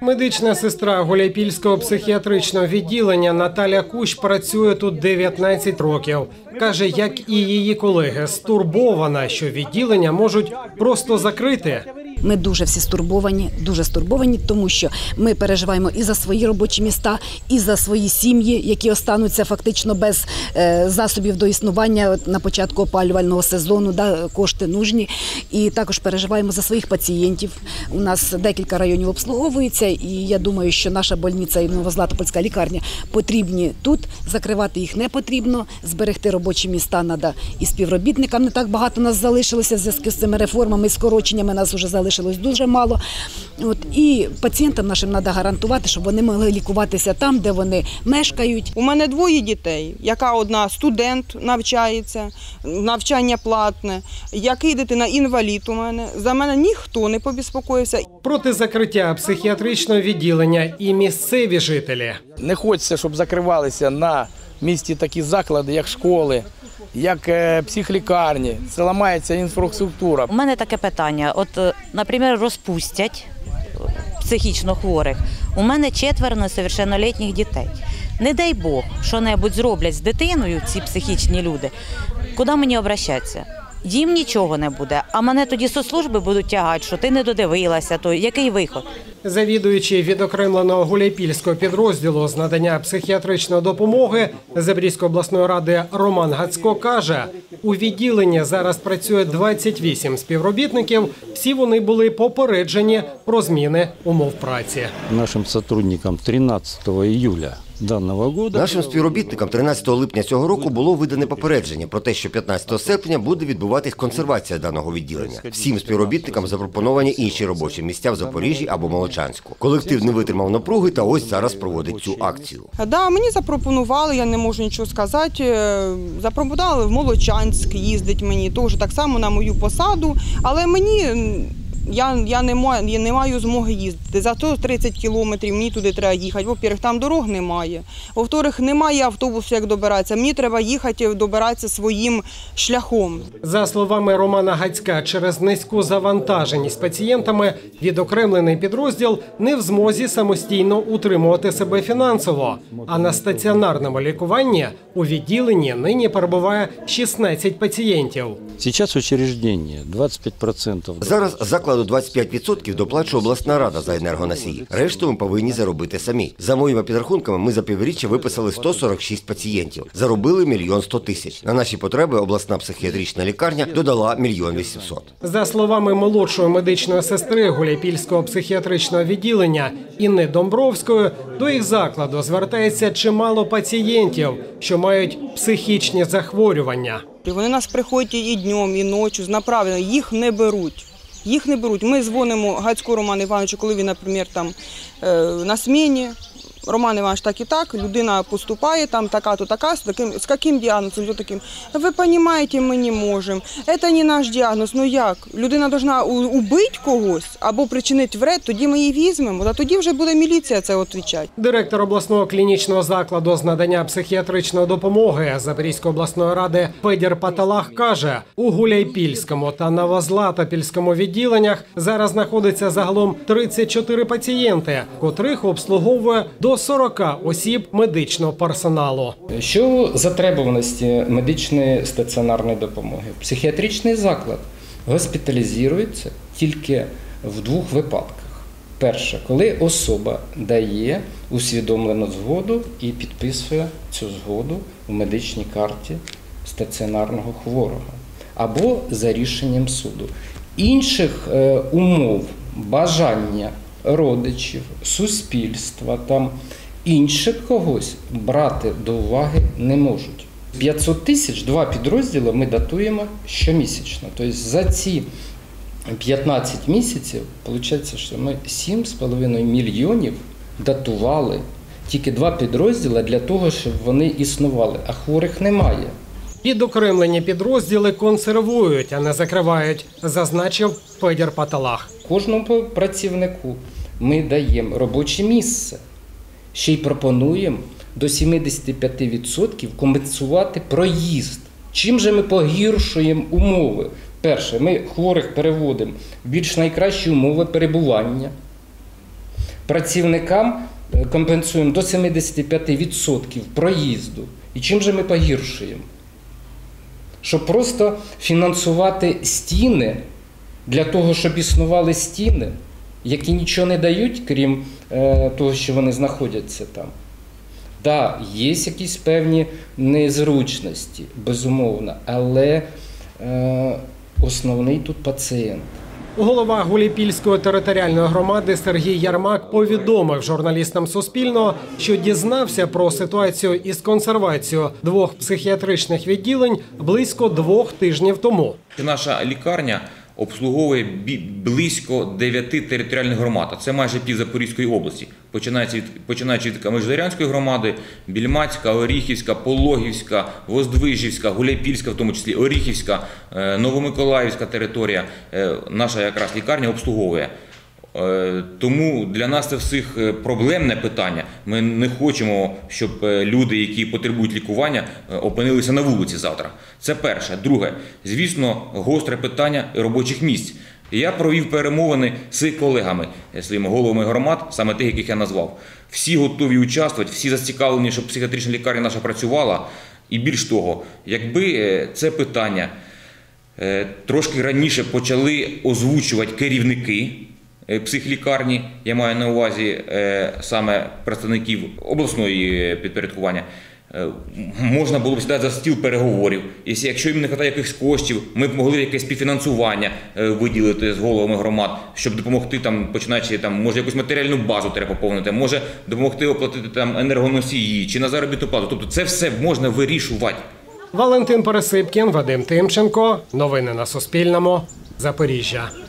Медична сестра Гуляйпільського психіатричного відділення Наталя Кущ працює тут 19 років. Каже, як і її колеги, стурбована, що відділення можуть просто закрити. Ми дуже всі стурбовані, тому що ми переживаємо і за свої робочі місця, і за свої сім'ї, які остануться фактично без засобів до існування на початку опалювального сезону, кошти нужні. І також переживаємо за своїх пацієнтів. У нас декілька районів обслуговується, і я думаю, що наша больниця і Новозлатопільська лікарня потрібні тут, закривати їх не потрібно, зберегти робочі місця треба і співробітникам. Не так багато нас залишилося в зв'язку з цими реформами і скороченнями, нас вже залишилося дуже мало. І пацієнтам нашим треба гарантувати, щоб вони могли лікуватися там, де вони мешкають. У мене двоє дітей, яка одна студент навчається, навчання платне, яка дитина інвалід у мене. За мене ніхто не побіспокоївся. Проти закриття психіатричного відділення і місцеві жителі. Не хочеться, щоб закривалися на місці такі заклади, як школи, як психлікарні, це ламається інфраструктура. У мене таке питання, от, наприклад, розпустять психічно хворих. У мене 4 несовершеннолітніх дітей. Не дай Бог, що-небудь зроблять з дитиною ці психічні люди, куди мені обращатися? Їм нічого не буде, а мене тоді соцслужби будуть тягати, що ти не додивилася, то який виход? Завідуючий відокремленого Гуляйпільського підрозділу з надання психіатричної допомоги Запорізької обласної ради Роман Гацько каже, у відділенні зараз працює 28 співробітників, всі вони були попереджені про зміни умов праці. Нашим співробітникам 13 июля. Нашим співробітникам 13 липня цього року було видане попередження про те, що 15 серпня буде відбуватись консервація даного відділення. Всім співробітникам запропоновані інші робочі місця в Запоріжжі або Молочанську. Колектив не витримав напруги та ось зараз проводить цю акцію. Мені запропонували, я не можу нічого сказати, запропонували в Молочанськ їздить мені, теж так само на мою посаду, але мені... Я не маю змоги їздити, за 30 кілометрів мені туди треба їхати, во-первых, там дорог немає, во-вторых, немає автобусу, як добиратися, мені треба їхати, добиратися своїм шляхом. За словами Романа Гацька, через низьку завантаженість пацієнтами відокремлений підрозділ не в змозі самостійно утримувати себе фінансово, а на стаціонарному лікуванні у відділенні нині перебуває 16 пацієнтів. Зараз закладу 25% доплачує обласна рада за енергоносії. Решту ми повинні заробити самі. За моїми підрахунками, ми за півріччя виписали 146 пацієнтів. Заробили 1 100 000. На наші потреби обласна психіатрична лікарня додала 1 800 000. За словами молодшої медичної сестри Гуляйпільського психіатричного відділення Інни Домбровської, до їх закладу звертається чимало пацієнтів, що мають психічні захворювання. Вони нас приходять і днем, і ночі, направлено, їх не беруть. Їх не беруть. Ми дзвонимо Гацько Роману Івановичу, коли він, наприклад, на зміні. Роман Іванович, так і так, людина поступає, там така-то, така, з яким діагнозом, з таким. Ви розумієте, ми не можемо. Це не наш діагноз, ну як? Людина повинна убити когось або причинити вред, тоді ми її візьмемо, а тоді вже буде міліція це відповідати. Директор обласного клінічного закладу з надання психіатричної допомоги Запорізької обласної ради Федір Паталах каже, у Гуляйпільському та Новозлатопільському відділеннях зараз знаходиться загалом 34 пацієнти, котрих обслуговує до 40 осіб медичного персоналу. Що затребуваності медичної стаціонарної допомоги? Психіатричний заклад госпіталізується тільки в 2 випадках. Перше, коли особа дає усвідомлену згоду і підписує цю згоду в медичній карті стаціонарного хворого або за рішенням суду. Інших умов, бажання родичів, суспільства, там інших когось брати до уваги не можуть. 500 000 2 підрозділи ми датуємо щомісячно. Тобто за ці 15 місяців, виходить, що ми 7,5 мільйонів датували. Тільки 2 підрозділи для того, щоб вони існували, а хворих немає. Відокремлені підрозділи консервують, а не закривають, зазначив Федір Паталах. Кожному працівнику ми даємо робоче місце, ще й пропонуємо до 75% компенсувати проїзд. Чим же ми погіршуємо умови? Перше, ми хворих переводимо в більш найкращі умови перебування. працівникам компенсуємо до 75% проїзду. І чим же ми погіршуємо? Щоб просто фінансувати стіни, для того, щоб існували стіни, які нічого не дають, крім того, що вони знаходяться там. Так, да, є якісь певні незручності, безумовно, але основний тут пацієнт. Голова Гуляйпільської територіальної громади Сергій Ярмак повідомив журналістам Суспільного, що дізнався про ситуацію із консервацією двох психіатричних відділень близько 2 тижнів тому. Наша лікарня обслуговує близько 9 територіальних громад. Це майже пів Запорізької області, починаючи від Межирічанської громади, Більмацька, Оріхівська, Пологівська, Воздвижівська, Гуляйпільська, в тому числі Оріхівська, Новомиколаївська територія. Наша якраз лікарня обслуговує. Тому для нас це всіх проблемне питання. Ми не хочемо, щоб люди, які потребують лікування, опинилися на вулиці завтра. Це перше. Друге, звісно, гостре питання робочих місць. Я провів перемовини з колегами, своїми головами громад, саме тих, яких я назвав. Всі готові участвувати, всі зацікавлені, щоб психіатрична лікарня наша працювала. І більш того, якби це питання трошки раніше почали озвучувати керівники психлікарні, я маю на увазі саме представників обласної підпорядкування, можна було б сідати за стіл переговорів. Якщо їм не вистачає якихось коштів, ми б могли якесь співфінансування виділити з головами громад, щоб допомогти, там, починаючи, там, може якусь матеріальну базу треба поповнити, може допомогти оплатити там енергоносії чи на заробітну плату. Тобто це все можна вирішувати. Валентин Пересипкін, Вадим Тимченко. Новини на Суспільному. Запоріжжя.